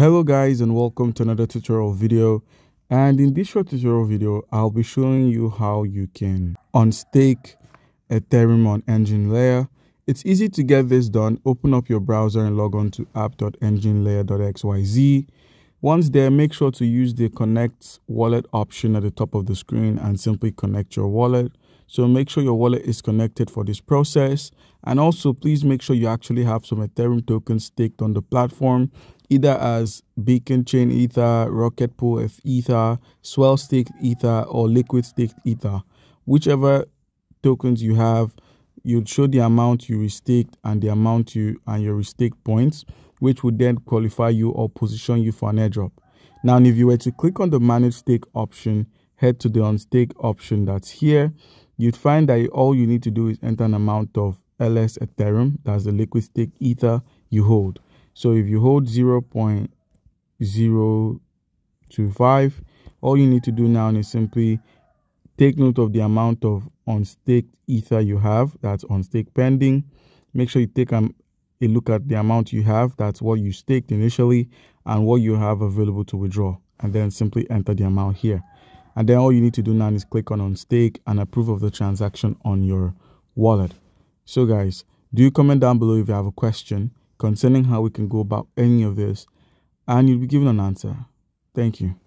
Hello guys, and welcome to another tutorial video. And in this short tutorial video, I'll be showing you how you can unstake Ethereum on EigenLayer. It's easy to get this done. Open up your browser and log on to app.enginelayer.xyz. Once there, make sure to use the connect wallet option at the top of the screen and simply connect your wallet. So make sure your wallet is connected for this process. And also please make sure you actually have some Ethereum tokens staked on the platform, either as Beacon Chain Ether, Rocket Pool Ether, Swell Stake Ether, or Liquid Stake Ether. Whichever tokens you have, you'd show the amount you restaked and the amount your restake points, which would then qualify you or position you for an airdrop. Now, if you were to click on the Manage Stake option, head to the Unstake option that's here, you'd find that all you need to do is enter an amount of LS Ethereum, that's the Liquid Stake Ether you hold. So if you hold 0.025, all you need to do now is simply take note of the amount of unstaked ether you have, that's unstake pending. Make sure you take a look at the amount you have, that's what you staked initially, and what you have available to withdraw, and then simply enter the amount here. And then all you need to do now is click on unstake and approve of the transaction on your wallet. So guys, do comment down below if you have a question concerning how we can go about any of this, and you'll be given an answer. Thank you.